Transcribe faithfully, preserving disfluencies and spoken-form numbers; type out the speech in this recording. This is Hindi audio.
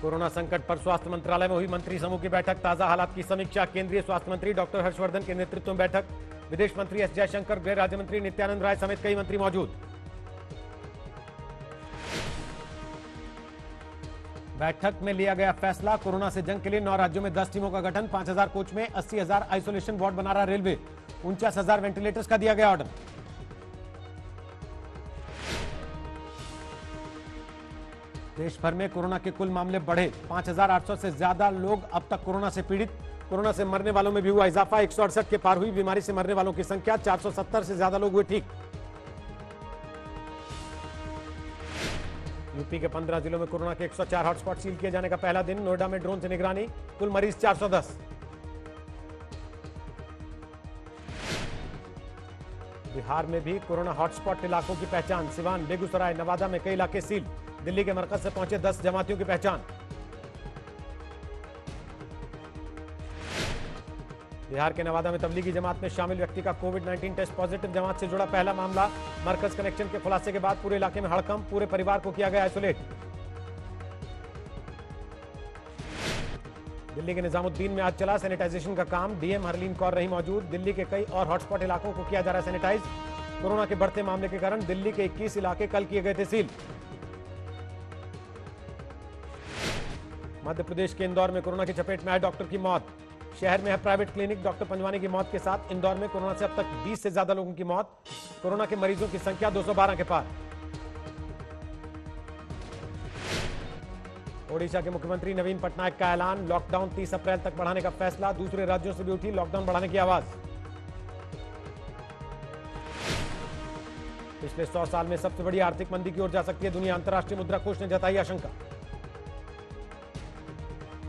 कोरोना संकट पर स्वास्थ्य मंत्रालय में हुई मंत्री समूह की बैठक, ताजा हालात की समीक्षा। केंद्रीय स्वास्थ्य मंत्री डॉक्टर हर्षवर्धन के नेतृत्व में बैठक, विदेश मंत्री एस जयशंकर, गृह राज्य मंत्री नित्यानंद राय समेत कई मंत्री मौजूद। बैठक में लिया गया फैसला, कोरोना से जंग के लिए नौ राज्यों में दस टीमों का गठन, पांच हजार कोच में अस्सी हजार आइसोलेशन वार्ड बना रहा रेलवे, उनचास हजार वेंटिलेटर्स का दिया गया ऑर्डर। देश भर में कोरोना के कुल मामले बढ़े, पांच हजार आठ सौ से ज्यादा लोग अब तक कोरोना से पीड़ित। कोरोना से मरने वालों में भी हुआ इजाफा, एक सौ अड़सठ के पार हुई बीमारी से मरने वालों की संख्या, चार सौ सत्तर से ज्यादा लोग हुए ठीक। यूपी के पंद्रह जिलों में कोरोना के एक सौ चार हॉटस्पॉट सील किए जाने का पहला दिन, नोएडा में ड्रोन से निगरानी, कुल मरीज चार सौ दस। बिहार में भी कोरोना हॉटस्पॉट इलाकों की पहचान, सिवान, बेगूसराय, नवादा में कई इलाके सील। दिल्ली के मरकज से पहुंचे दस जमातियों की पहचान। बिहार के नवादा में तबलीगी जमात में शामिल व्यक्ति का कोविड उन्नीस टेस्ट पॉजिटिव, जमात से जुड़ा पहला मामला। मरकज कनेक्शन के खुलासे के बाद पूरे इलाके में हड़कंप, पूरे परिवार को किया गया आइसोलेट। दिल्ली के निजामुद्दीन में आज चला सैनिटाइजेशन का काम, डीएम हरलीन कौर रही मौजूद। दिल्ली के कई और हॉटस्पॉट इलाकों को किया जा रहा है सैनिटाइज। कोरोना के बढ़ते मामले के कारण दिल्ली के इक्कीस इलाके कल किए गए थे सील। मध्य प्रदेश के इंदौर में कोरोना की चपेट में आए डॉक्टर की मौत, शहर में है प्राइवेट क्लिनिक, डॉक्टर पंजवाने की मौत के साथ इंदौर में कोरोना से अब तक बीस से ज्यादा लोगों की मौत। कोरोना के मरीजों की संख्या दो सौ बारह के पार। ओडिशा के मुख्यमंत्री नवीन पटनायक का ऐलान, लॉकडाउन तीस अप्रैल तक बढ़ाने का फैसला, दूसरे राज्यों से भी उठी लॉकडाउन बढ़ाने की आवाज। पिछले सौ साल में सबसे बड़ी आर्थिक मंदी की ओर जा सकती है दुनिया, अंतर्राष्ट्रीय मुद्रा कोष ने जताई आशंका।